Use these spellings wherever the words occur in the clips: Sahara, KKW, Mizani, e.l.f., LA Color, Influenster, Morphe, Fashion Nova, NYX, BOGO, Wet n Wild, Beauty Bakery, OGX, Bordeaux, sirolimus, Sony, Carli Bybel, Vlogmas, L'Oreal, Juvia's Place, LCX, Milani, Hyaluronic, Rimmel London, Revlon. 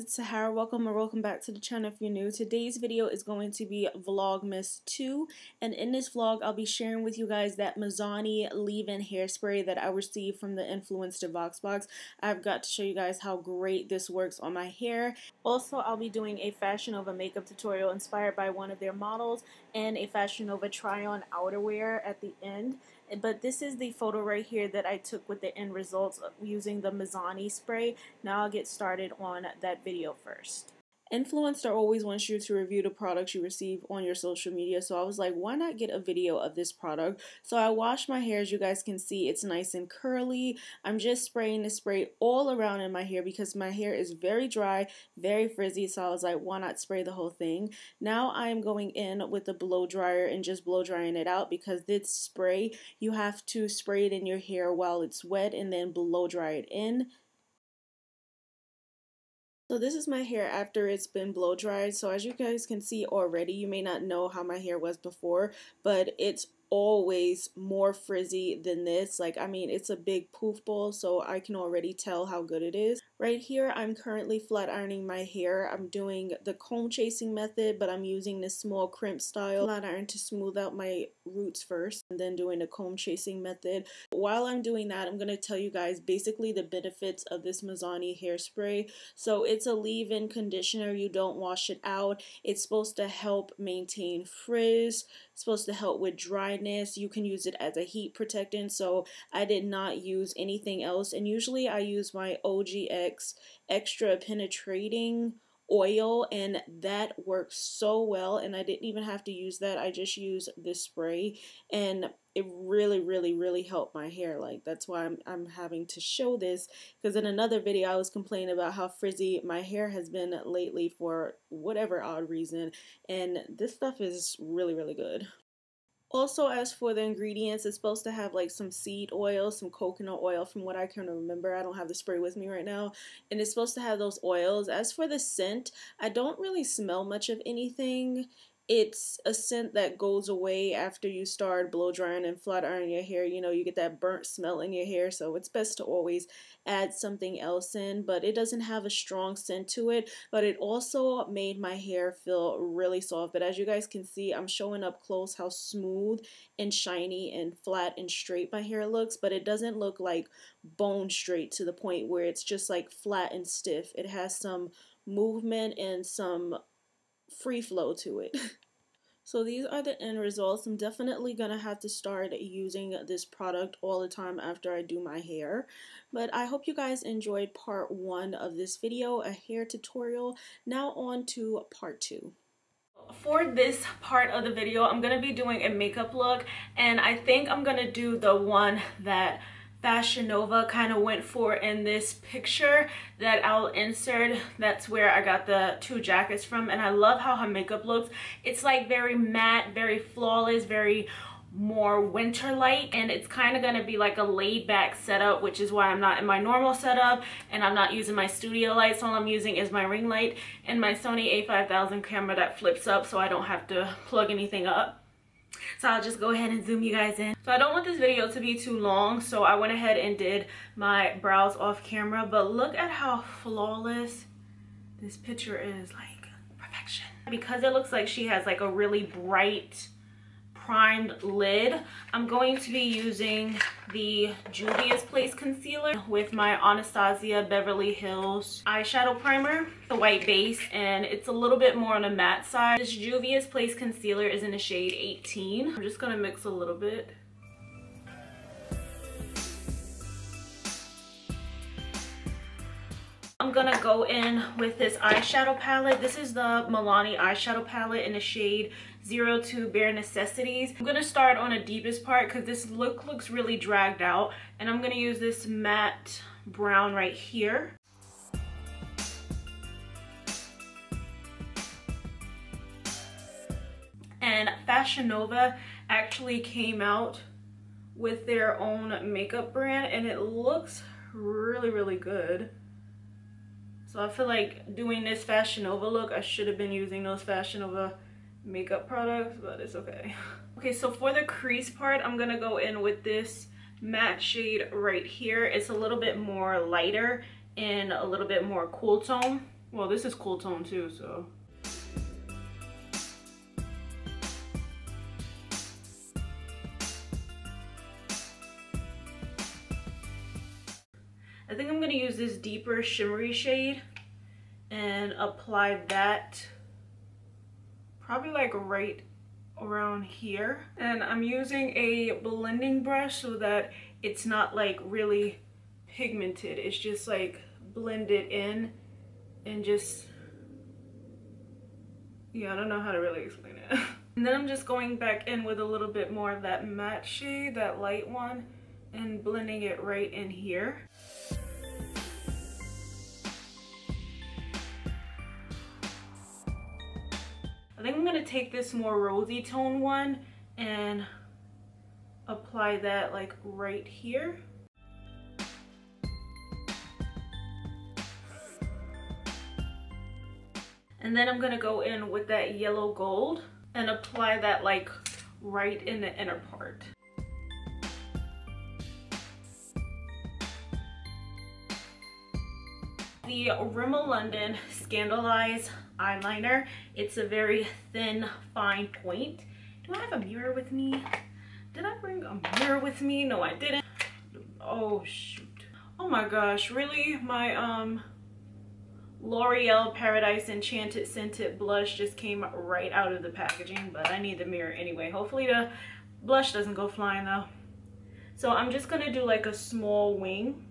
guys, it's Sahara. Welcome or welcome back to the channel if you're new. Today's video is going to be Vlogmas 2, and in this vlog I'll be sharing with you guys that Mizani leave-in hairspray that I received from the Influenster VoxBox. I've got to show you guys how great this works on my hair. Also, I'll be doing a Fashion Nova makeup tutorial inspired by one of their models and a Fashion Nova try-on outerwear at the end. But this is the photo right here that I took with the end results of using the Mizani spray. Now I'll get started on that video first. Influencer always wants you to review the products you receive on your social media, so I was like, why not get a video of this product? So I washed my hair. As you guys can see, it's nice and curly. I'm just spraying the spray all around in my hair because my hair is very dry, very frizzy, so I was like, why not spray the whole thing? Now I'm going in with the blow dryer and just blow drying it out because this spray, you have to spray it in your hair while it's wet and then blow dry it in. So this is my hair after it's been blow dried. So as you guys can see already, you may not know how my hair was before, but it's always more frizzy than this. Like, I mean, it's a big poof ball, so I can already tell how good it is. Right here, I'm currently flat ironing my hair. I'm doing the comb chasing method, but I'm using this small crimp style flat iron to smooth out my roots first, and then doing the comb chasing method. While I'm doing that, I'm going to tell you guys basically the benefits of this Mizani hairspray. So it's a leave-in conditioner. You don't wash it out. It's supposed to help maintain frizz. It's supposed to help with dryness. You can use it as a heat protectant. So I did not use anything else. And usually I use my OGX extra penetrating oil, and that works so well, and I didn't even have to use that. I just used this spray and it really helped my hair. Like, that's why I'm having to show this, because in another video I was complaining about how frizzy my hair has been lately for whatever odd reason, and this stuff is really good. Also, as for the ingredients, it's supposed to have like some seed oil, some coconut oil, from what I can remember. I don't have the spray with me right now. And it's supposed to have those oils. As for the scent, I don't really smell much of anything. It's a scent that goes away after you start blow drying and flat ironing your hair. You know, you get that burnt smell in your hair, so it's best to always add something else in. But it doesn't have a strong scent to it, but it also made my hair feel really soft. But as you guys can see, I'm showing up close how smooth and shiny and flat and straight my hair looks, but it doesn't look like bone straight to the point where it's just like flat and stiff. It has some movement and some free flow to it. So these are the end results. I'm definitely gonna have to start using this product all the time after I do my hair. But I hope you guys enjoyed part one of this video, a hair tutorial. Now on to part two. For this part of the video, I'm gonna be doing a makeup look, and I think I'm gonna do the one that Fashion Nova kind of went for in this picture that I'll insert. That's where I got the two jackets from, and I love how her makeup looks. It's like very matte, very flawless, very more winter light, and it's kind of going to be like a laid back setup, which is why I'm not in my normal setup, and I'm not using my studio lights. All I'm using is my ring light and my Sony a5000 camera that flips up, so I don't have to plug anything up. So I'll just go ahead and zoom you guys in. So I don't want this video to be too long, so I went ahead and did my brows off camera, but look at how flawless this picture is. Like, perfection. Because it looks like she has like a really bright primed lid, I'm going to be using the Juvia's Place concealer with my Anastasia Beverly Hills eyeshadow primer, the white base, and it's a little bit more on the matte side. This Juvia's Place concealer is in the shade 18. I'm just gonna mix a little bit. I'm gonna go in with this eyeshadow palette. This is the Milani eyeshadow palette in the shade 02 Bare Necessities. I'm gonna start on the deepest part because this look looks really dragged out, and I'm gonna use this matte brown right here. And Fashion Nova actually came out with their own makeup brand, and it looks really good. So I feel like doing this Fashion Nova look, I should have been using those Fashion Nova makeup products, but it's okay. Okay, so for the crease part, I'm gonna go in with this matte shade right here. It's a little bit more lighter and a little bit more cool tone. Well, this is cool tone too, so. I think I'm gonna use this deeper shimmery shade and apply that probably like right around here. And I'm using a blending brush so that it's not like really pigmented. It's just like blended in and just, yeah, I don't know how to really explain it. And then I'm just going back in with a little bit more of that matte shade, that light one, and blending it right in here. I think I'm gonna take this more rosy tone one and apply that like right here. And then I'm gonna go in with that yellow gold and apply that like right in the inner part. The Rimmel London Scandalize eyeliner. It's a very thin, fine point. Do I have a mirror with me? Did I bring a mirror with me? No, I didn't. Oh, shoot. Oh my gosh, really? My L'Oreal Paradise Enchanted Scented Blush just came right out of the packaging, but I need the mirror anyway. Hopefully the blush doesn't go flying though. So I'm just gonna do like a small wing.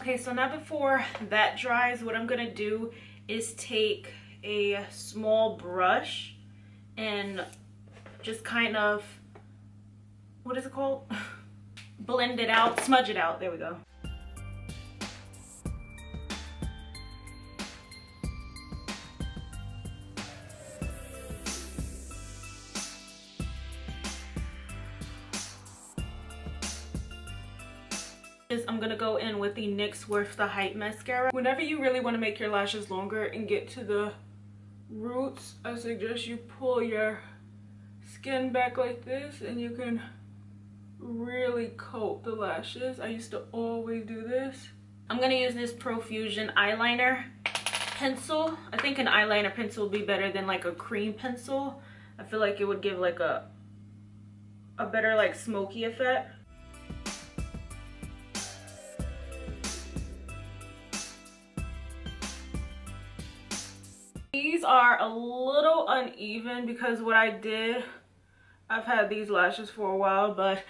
Okay, so now before that dries, what I'm gonna do is take a small brush and just kind of, what is it called? Blend it out, smudge it out, there we go. I'm gonna go in with the NYX Worth the Hype mascara. Whenever you really want to make your lashes longer and get to the roots, I suggest you pull your skin back like this and you can really coat the lashes. I used to always do this. I'm gonna use this Profusion eyeliner pencil. I think an eyeliner pencil would be better than like a cream pencil. I feel like it would give like a better like smoky effect. These are a little uneven because what I did, I've had these lashes for a while, but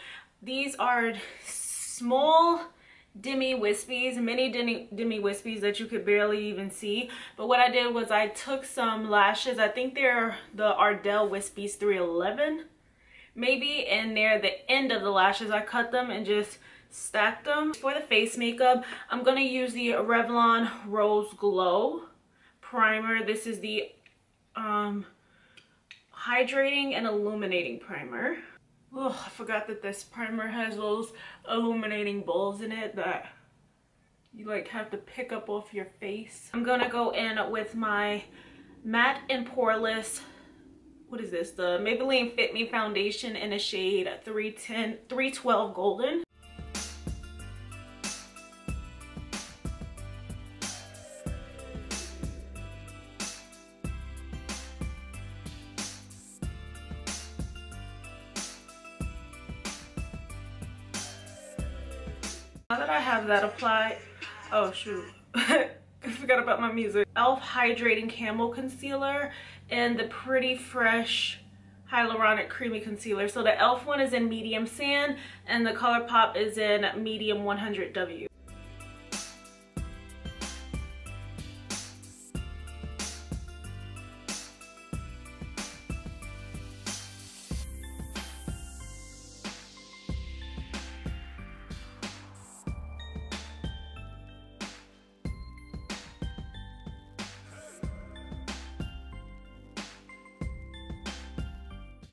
these are small demi wispies, mini demi wispies that you could barely even see. But what I did was I took some lashes, I think they're the Ardell Wispies 311 maybe, and they're the end of the lashes. I cut them and just stacked them. For the face makeup, I'm going to use the Revlon Rose Glow primer. This is the hydrating and illuminating primer. Oh, I forgot that this primer has those illuminating balls in it that you like have to pick up off your face. I'm gonna go in with my matte and poreless, what is this, the Maybelline Fit Me foundation in the shade 312 Golden. Now that I have that applied, oh shoot, I forgot about my music. e.l.f. Hydrating Camel Concealer and the Pretty Fresh Hyaluronic Creamy Concealer. So the e.l.f. one is in medium sand and the ColourPop is in medium 100W.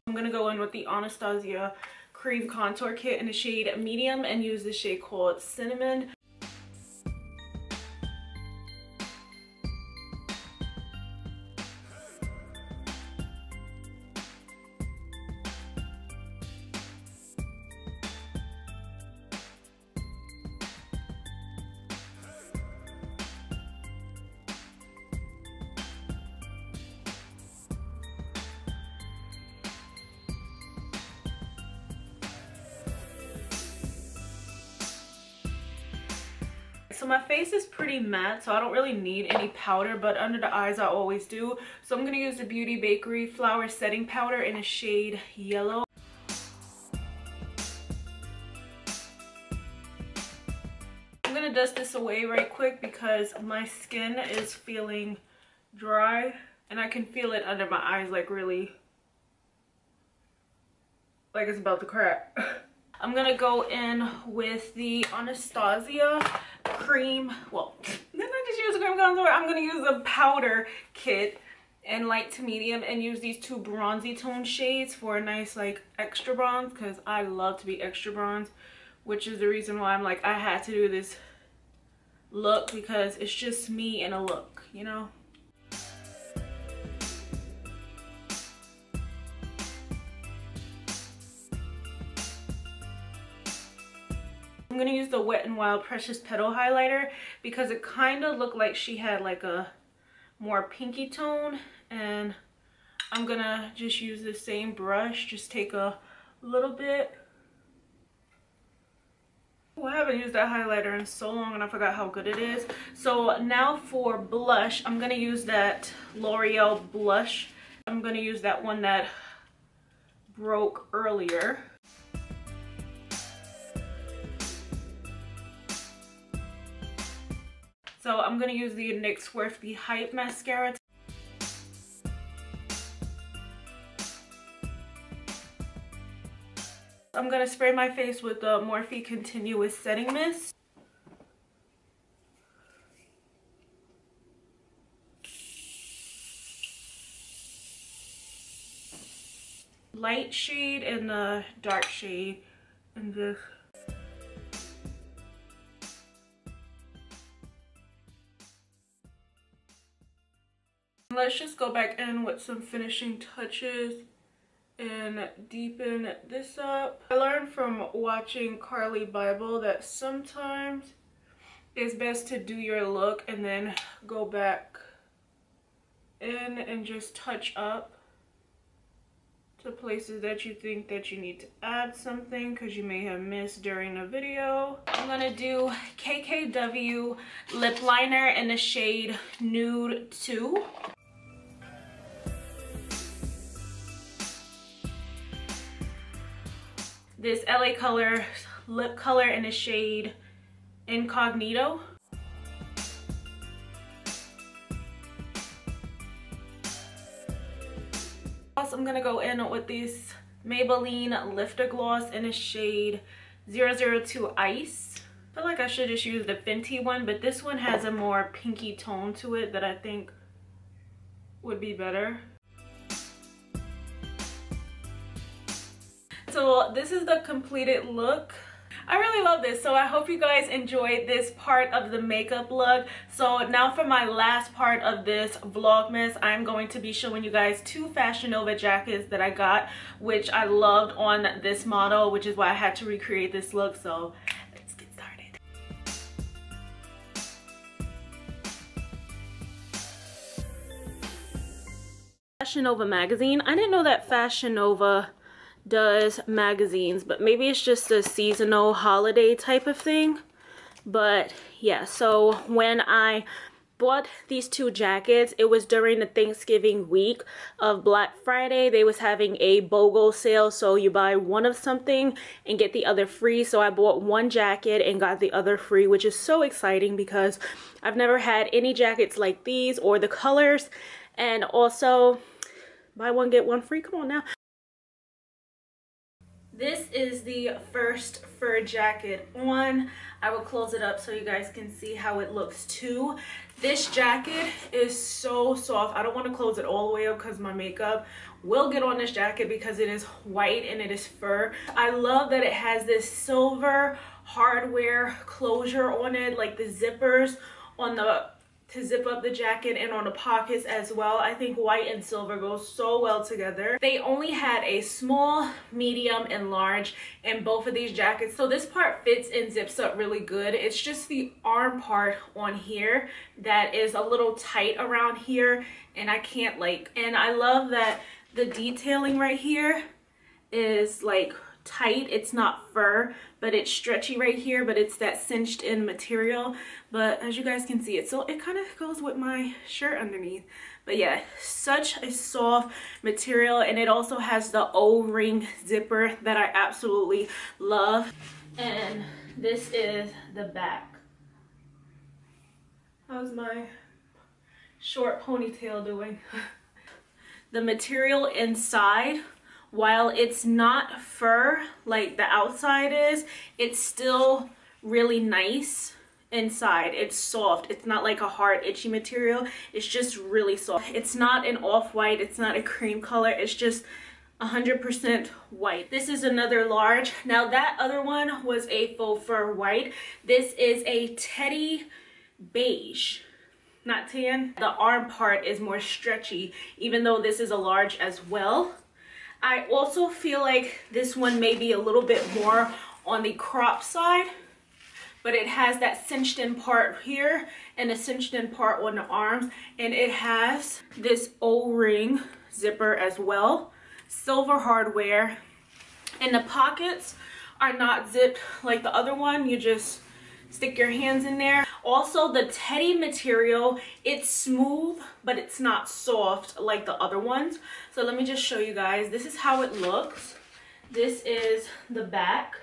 I'm gonna go in with the Anastasia cream contour kit in the shade medium and use the shade called Cinnamon. so my face is pretty matte, so I don't really need any powder, but under the eyes I always do. So I'm gonna use the Beauty Bakery Flower Setting Powder in a shade yellow. I'm gonna dust this away right quick because my skin is feeling dry and I can feel it under my eyes, like really, like it's about to crack. I'm gonna go in with the Anastasia cream. Well, then I just use a cream contour. I'm gonna use a powder kit in light to medium and use these two bronzy tone shades for a nice like extra bronze, because I love to be extra bronze, which is the reason why I'm like, I had to do this look because it's just me in a look, you know? I'm gonna use the Wet n Wild Precious Petal highlighter because it kind of looked like she had like a more pinky tone, and I'm gonna just use the same brush, just take a little bit. Oh, I haven't used that highlighter in so long and I forgot how good it is. So now for blush, I'm gonna use that L'Oreal blush. I'm gonna use that one that broke earlier. So I'm going to use the NYX Worthy Hype Mascara. I'm going to spray my face with the Morphe Continuous Setting Mist. Light shade and the dark shade in this. Let's just go back in with some finishing touches and deepen this up. I learned from watching Carli Bybel that sometimes it's best to do your look and then go back in and just touch up to places that you think that you need to add something because you may have missed during the video. I'm gonna do KKW lip liner in the shade Nude 2. This LA Color lip color in the shade Incognito. Also, I'm gonna go in with this Maybelline Lifter Gloss in the shade 002 Ice. I feel like I should just use the Fenty one, but this one has a more pinky tone to it that I think would be better. So this is the completed look. I really love this, so I hope you guys enjoyed this part of the makeup look. So now for my last part of this Vlogmas, I'm going to be showing you guys two Fashion Nova jackets that I got, which I loved on this model, which is why I had to recreate this look. So let's get started. Fashion Nova magazine. I didn't know that Fashion Nova does magazines, but maybe it's just a seasonal holiday type of thing. But yeah, so when I bought these two jackets, it was during the Thanksgiving week of Black Friday. They was having a BOGO sale, so you buy one of something and get the other free. So I bought one jacket and got the other free, which is so exciting because I've never had any jackets like these or the colors. And also buy one get one free, come on now. This is the first fur jacket on. I will close it up so you guys can see how it looks too. This jacket is so soft. I don't want to close it all the way up because my makeup will get on this jacket because it is white and it is fur. I love that it has this silver hardware closure on it, like the zippers on the to zip up the jacket and on the pockets as well. I think white and silver go so well together. They only had a small, medium, and large in both of these jackets. So this part fits and zips up really good. It's just the arm part on here that is a little tight around here and I can't like, and I love that the detailing right here is like tight. It's not fur, but it's stretchy right here, but it's that cinched in material. But as you guys can see, it, so it kind of goes with my shirt underneath. But yeah, such a soft material, and it also has the O-ring zipper that I absolutely love. And this is the back. How's my short ponytail doing? The material inside, while it's not fur like the outside is, it's still really nice inside. It's soft. It's not like a hard itchy material. It's just really soft. It's not an off-white, it's not a cream color, it's just 100% white. This is another large. Now that other one was a faux fur white. This is a teddy beige, not tan. The arm part is more stretchy, even though this is a large as well. I also feel like this one may be a little bit more on the crop side, but it has that cinched in part here and a cinched in part on the arms, and it has this O-ring zipper as well, silver hardware, and the pockets are not zipped like the other one. You just stick your hands in there. Also, the teddy material, it's smooth, but it's not soft like the other ones. So let me just show you guys. This is how it looks. This is the back.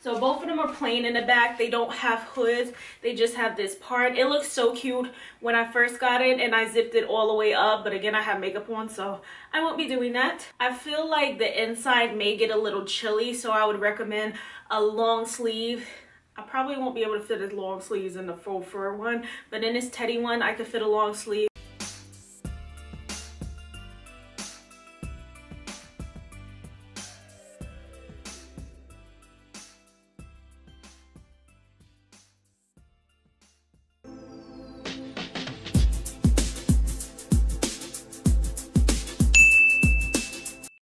So both of them are plain in the back. They don't have hoods. They just have this part. It looks so cute when I first got it, and I zipped it all the way up. But again, I have makeup on, so I won't be doing that. I feel like the inside may get a little chilly, so I would recommend a long sleeve. I probably won't be able to fit as long sleeves in the faux fur one, but in this teddy one, I could fit a long sleeve.